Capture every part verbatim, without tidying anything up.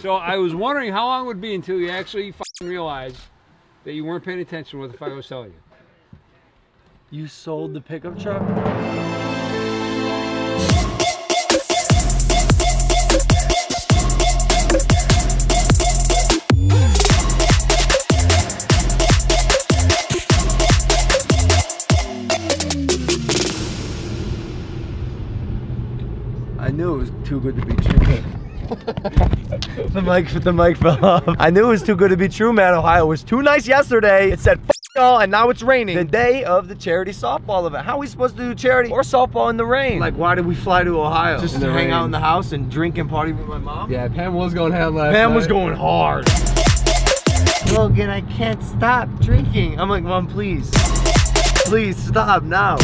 So I was wondering how long it would be until you actually fucking realized that you weren't paying attention to what the fuck I was telling you. You sold the pickup truck? I knew it was too good to be true. the mic, the mic fell off. I knew it was too good to be true, man. Ohio was too nice yesterday. It said f*** y'all, and now it's raining. The day of the charity softball event. How are we supposed to do charity or softball in the rain? Like, why did we fly to Ohio? Just to hang rain. out in the house and drink and party with my mom? Yeah, Pam was going ham last Pam night. was going hard. Logan, I can't stop drinking. I'm like, Mom, please. Please, stop now.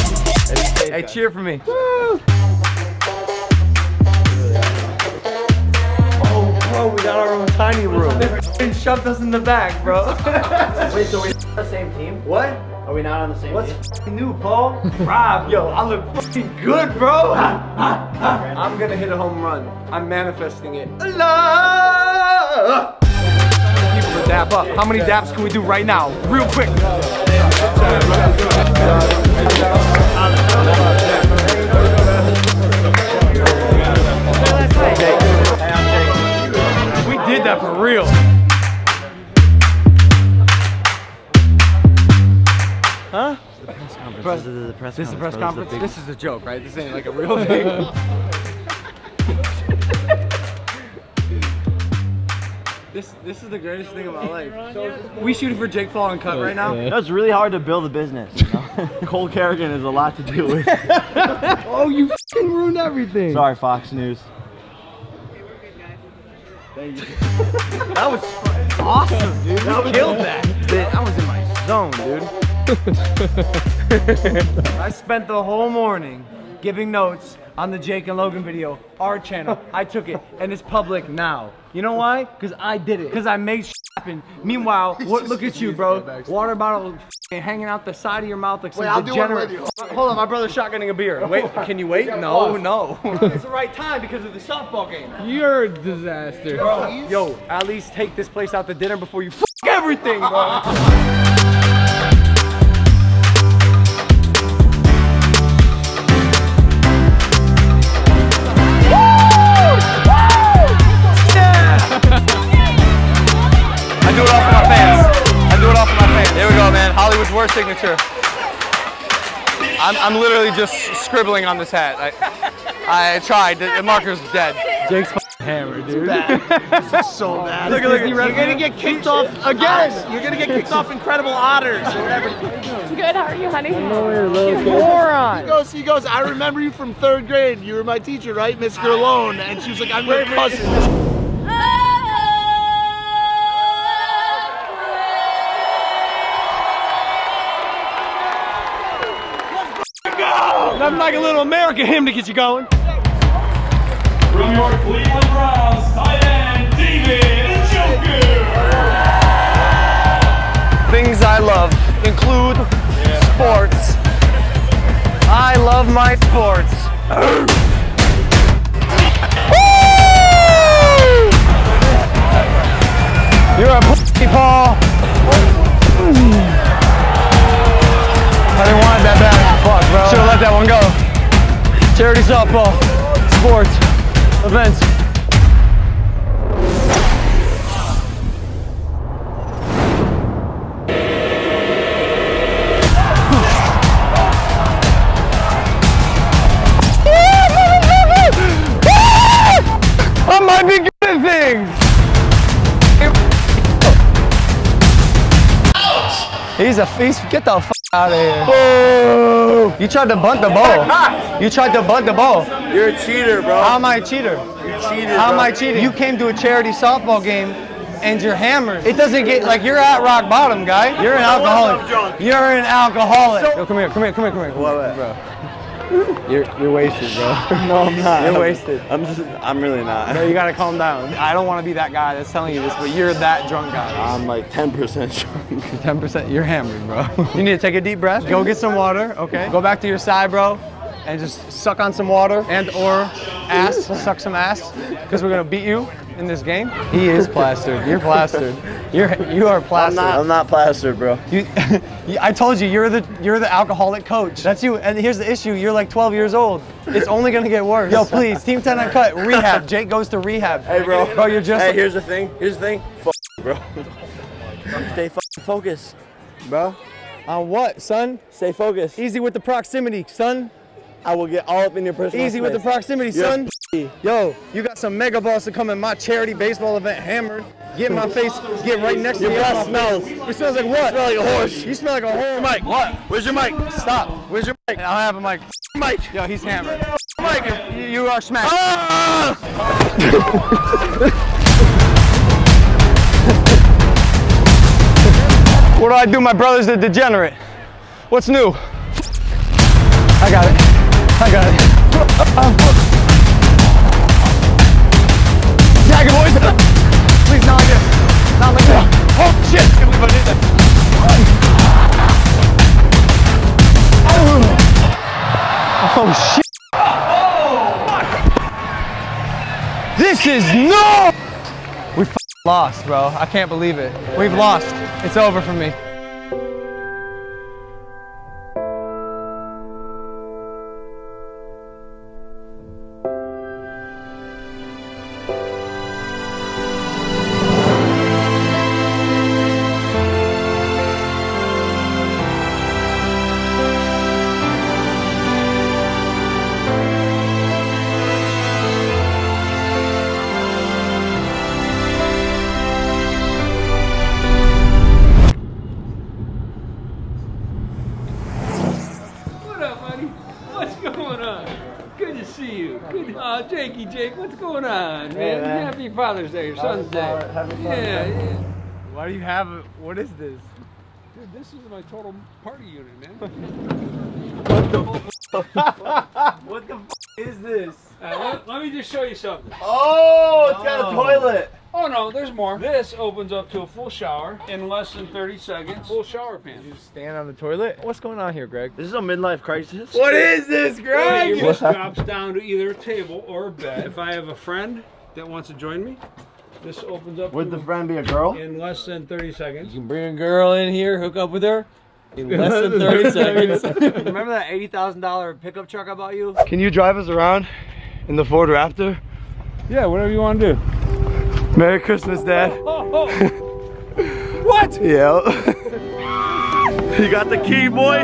Hey, hey cheer for me. Woo! Oh, we got our own tiny room. They shoved us in the back, bro. Wait, so we're on the same team? What? Are we not on the same What's team? What's new, Paul? Rob, yo, I look fucking good, bro. I'm gonna hit a home run. I'm manifesting it. Allah! Dap up. How many daps can we do right now? Real quick. Did that for real. Huh? Press, this is the press this conference. Is the press conference? This, this is a joke, right? This ain't like a real thing. this this is the greatest thing of my life. So, we shooting for Jake Paul and cut right now? That's really hard to build a business. You know? Cole Kerrigan is a lot to deal with. Oh, you f***ing ruined everything. Sorry, Fox News. Thank you. That was awesome, dude. You killed that. Dude, I was in my zone, dude. I spent the whole morning giving notes on the Jake and Logan video, our channel. I took it, and it's public now. You know why? Because I did it. Because I made shit happen. Meanwhile, what, look at you, bro. Water bottle hanging out the side of your mouth like some wait, I'll degenerate. Do one with you. Hold on, my brother's shotgunning a beer. Wait, can you wait? No, no. It's the right time because of the softball game. You're a disaster. Bro, yo, at least take this place out to dinner before you f*** everything, bro. Hollywood's worst signature. I'm, I'm literally just scribbling on this hat. I, I tried. The marker's dead. Jake's hammered, dude. Bad. This is so bad. Look, look, you're gonna get kicked off again. You're gonna get kicked off Incredible Otters or whatever. Good, how are you, honey? You moron. He goes, he goes, I remember you from third grade. You were my teacher, right, Miss Gerlone? And she was like, I'm your cousin. Nothing like a little American hymn to get you going. From your Cleveland Browns, tight end, David Dobrik. Things I love include yeah. sports. I love my sports. Woo! You're a pussy, Paul. I didn't want that back. Fuck, bro. Should've let that one go. Charity softball, sports, events. I might be good at things. He's a feast. Get the fuck out of here. Oh. You tried to bunt the ball. You tried to bunt the ball. You're a cheater, bro. How am I a cheater? You're a cheater, How am bro. I cheating? You came to a charity softball game and you're hammered. It doesn't get, like, you're at rock bottom, guy. You're an alcoholic. You're an alcoholic. Yo, come here, come here, come here, come here. What, bro? You're, you're wasted, bro. No, I'm not. You're wasted. I'm just, I'm really not. No, you gotta calm down. I don't want to be that guy that's telling you this, but you're that drunk guy. I'm like ten percent drunk. ten percent, you're hammered, bro. You need to take a deep breath. Go get some water, okay? Go back to your side, bro, and just suck on some water and or ass, suck some ass, because we're gonna beat you. in this game? He is plastered. You're plastered. You're you are plastered. I'm not, I'm not plastered, bro. You, I told you, you're the you're the alcoholic coach. That's you. And here's the issue: you're like twelve years old. It's only gonna get worse. Yo, please, Team ten Uncut, rehab. Jake goes to rehab. Hey, bro. Bro, you're just. Hey, here's the thing. Here's the thing. Fuck, bro. Stay fucking focused, bro. On what, son? Stay focused. Easy with the proximity, son. I will get all up in your personal Easy space. With the proximity, son. Yeah. Yo, you got some mega balls to come in my charity baseball event hammered. Get in my face, get right next your to me. Your breath smells. It smells like what? You smell like a horse. You smell like a whore. Mike, what? Where's your mic? Stop. Where's your mic? I don't have a mic. Mike. Yo, he's hammered. Mike, you, you are smacked. Ah! What do I do? My brother's the degenerate. What's new? I got it. I got it. Jagged boys! Please, not like this. Not like that. Oh shit! I can't believe I did that. Oh, oh shit! Oh, fuck! This is no! We f***ing lost, bro. I can't believe it. We've lost. It's over for me. Jake, what's going on, man? Hey, man. Happy Father's Day, or Father's Son's Day. Father, yeah, yeah. Why do you have it? What is this? Dude, this is my total party unit, man. What the f***? What the f*** is this? Uh, let, let me just show you something. Oh, it's got a toilet. Oh, no, there's more. This opens up to a full shower in less than thirty seconds. Full shower pan. You just stand on the toilet? What's going on here, Greg? This is a midlife crisis. What is this, Greg? It just drops down to either a table or a bed. If I have a friend that wants to join me, this opens up. Would the friend be a girl? In less than thirty seconds. You can bring a girl in here, hook up with her. In less than thirty seconds. Remember that eighty thousand dollar pickup truck I bought you? Can you drive us around in the Ford Raptor? Yeah, whatever you want to do. Merry Christmas, Dad. Oh, oh, oh. What? Yeah. You got the key, boy.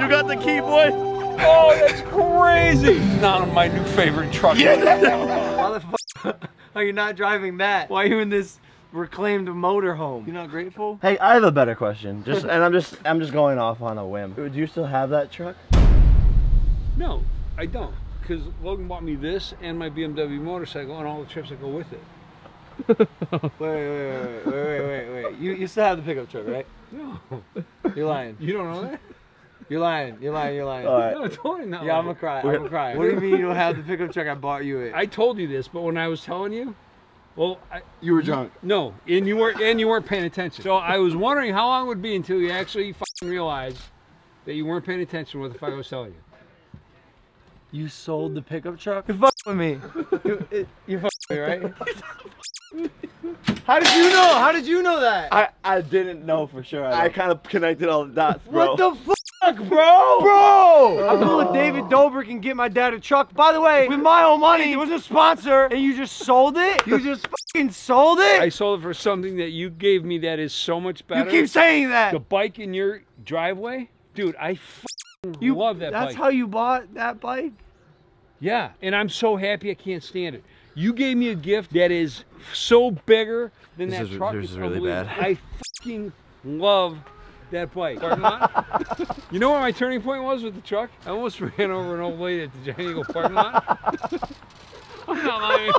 You got the key, boy. Oh, that's crazy. Not my new favorite truck. Yeah. Why the fuck are you not driving that? Why are you in this reclaimed motorhome? You're not grateful? Hey, I have a better question. Just and I'm just I'm just going off on a whim. Would you still have that truck? No, I don't. Because Logan bought me this and my B M W motorcycle and all the trips that go with it. wait, wait, wait, wait, wait, wait, wait. You, you still have the pickup truck, right? No. You're lying. You don't know that? You're lying. You're lying. You're lying. All right. No, totally not. Yeah, lying. I'm gonna cry. I'm gonna cry. What do you mean you don't have the pickup truck? I bought you it. I told you this, but when I was telling you, well, I, you were drunk. No, and you weren't. And you weren't paying attention. So I was wondering how long it would be until you actually fucking realized that you weren't paying attention what the fuck I was telling you. You sold the pickup truck? You fuck with me. You, it, you fuck with me, right? How did you know? How did you know that? I, I didn't know for sure. I, I kind of connected all the dots, bro. What the fuck, bro? Bro! I'm going with David Dobrik and get my dad a truck. By the way, with my own money, it was a sponsor, and you just sold it? You just fucking sold it? I sold it for something that you gave me that is so much better. You keep saying that! The bike in your driveway? Dude, I fucking you, love that that's bike. That's how you bought that bike? Yeah, and I'm so happy I can't stand it. You gave me a gift that is so bigger than this that is, truck. This is really bad. I fucking love that bike. You know what my turning point was with the truck? I almost ran over an old lady at the Giant Eagle parking lot. I'm not lying.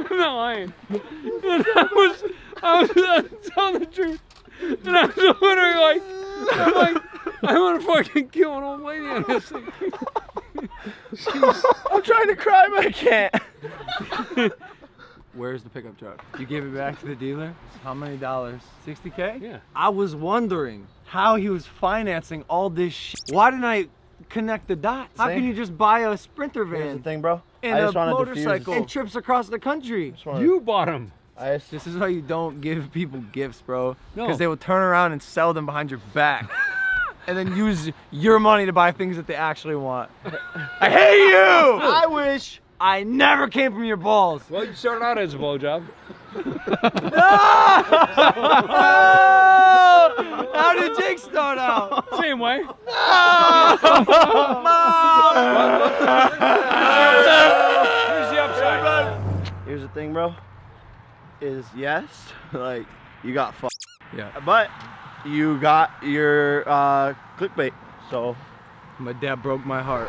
I'm not lying. And I was, I was, I was telling the truth. And I was wondering, like, I'm like, I want to fucking kill an old lady on this thing. I'm trying to cry, but I can't. Where's the pickup truck? You gave it back to the dealer? How many dollars? sixty K? Yeah. I was wondering how he was financing all this shit. Why didn't I connect the dots? Same. How can you just buy a Sprinter van? Here's the thing, bro. and a motorcycle and trips across the country. You bought them. I just, this is how you don't give people gifts, bro. Because no. they will turn around and sell them behind your back. And then use your money to buy things that they actually want. I hate you! I wish I never came from your balls. Well, you started out as a blowjob. No! How did Jake start out? Same way. No! Here's the upside. Here's the thing, bro. Is yes, like you got fucked. Yeah. But you got your uh, clickbait. So my dad broke my heart.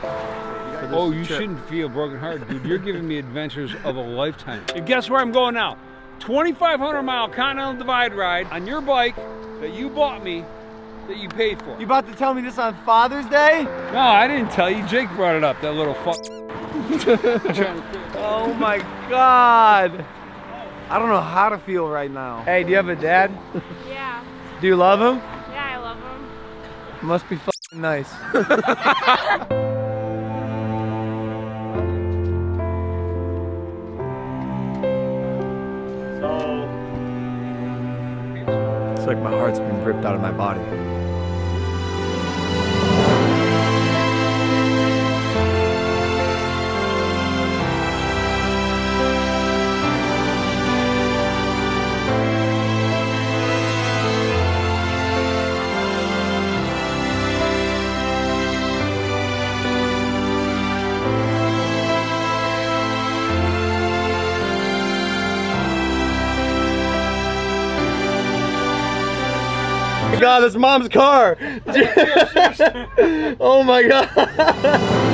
Oh, you trip. Shouldn't feel broken hearted, dude. You're giving me adventures of a lifetime. And guess where I'm going now? twenty-five hundred mile Continental Divide ride on your bike that you bought me, that you paid for. You about to tell me this on Father's Day? No, I didn't tell you. Jake brought it up. That little fuck. Oh my God. I don't know how to feel right now. Hey, do you have a dad? Yeah. Do you love him? Yeah, I love him. Must be fucking nice. So, it's like my heart's been ripped out of my body. God, that's mom's car. Oh my God.